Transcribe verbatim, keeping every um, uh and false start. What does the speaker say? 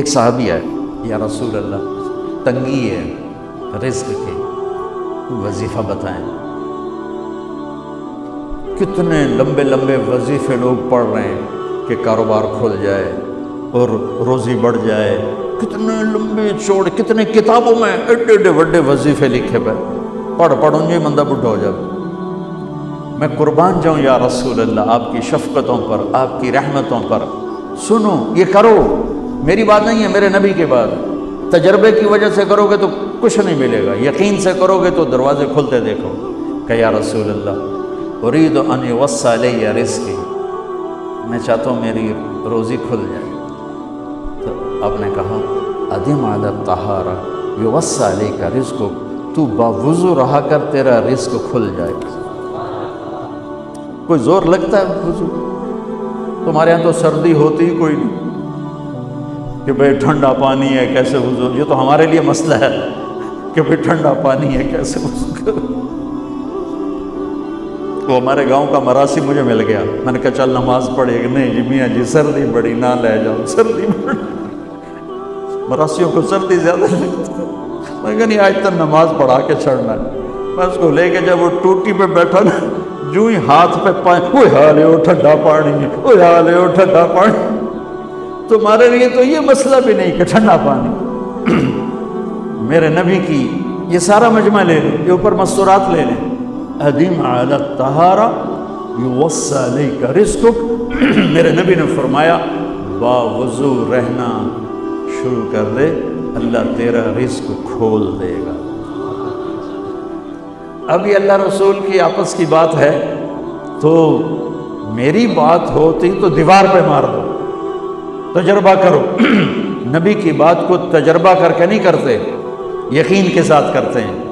एक सहाबी है, या रसूल अल्लाह तंगी है रिज्क की, वजीफ़ा बताएं। कितने लंबे लंबे वजीफ़े लोग पढ़ रहे हैं कि कारोबार खुल जाए और रोज़ी बढ़ जाए। कितने लंबे चौड़े, कितने किताबों में एड्डे एड्डे बड्डे वजीफ़े लिखे पे, पढ़ पढ़ो जी मंदा बुढ़ा हो जाए। मैं कुर्बान जाऊँ या रसूल अल्लाह आपकी शफ़क़तों पर, आपकी रहमतों पर। सुनो, ये करो, मेरी बात नहीं है, मेरे नबी की बात। तजर्बे की वजह से करोगे तो कुछ नहीं मिलेगा, यकीन से करोगे तो दरवाज़े खुलते देखो। क्या या रसूल अल्लाह उरीद अन युवस्सा अलैया रिज़्की, मैं चाहता हूँ मेरी रोज़ी खुल जाए। तो आपने कहा अदम आला तहारा युवस्सा अलैका रिज़्को, तू बावुज़ू रहा कर, तेरा रिज़्क खुल जाएगा। कोई जोर लगता है वुज़ू? तुम्हारे यहाँ तो सर्दी होती ही कोई नहीं कि भाई ठंडा पानी है कैसे वुज़ू। ये तो हमारे लिए मसला है कि भाई ठंडा पानी है कैसे वुज़ू करो। तो हमारे गांव का मरासी मुझे मिल गया, मैंने कहा चल नमाज पढ़ेगी। नहीं जी मियाँ जी सर्दी बड़ी, ना ले जाओ सर्दी बड़ी, मरासियों को सर्दी ज़्यादा लगती है। मैंने कहा नहीं, आज तक नमाज पढ़ा के छड़ना है। मैं उसको लेके जब वो टूटी पे बैठा ना, जू ही हाथ पे पानी, ओए हाले ओ ठंडा पानी, ओए हाले ओ ठंडा पानी। तुम्हारे लिए तो ये मसला भी नहीं कि ठंडा पानी। मेरे नबी की ये सारा मजमा ले लें, ये ऊपर मस्तूरात ले लें। अदीम आला तहारा युवस्सा अलैका रिज़्कुक, मेरे नबी ने फरमाया बावुज़ू रहना शुरू कर दे, अल्लाह तेरा रिज़्क खोल देगा। अभी अल्लाह रसूल की आपस की बात है, तो मेरी बात होती तो दीवार पे मार दो, तजर्बा करो। नबी की बात को तजर्बा करके नहीं करते, यकीन के साथ करते हैं।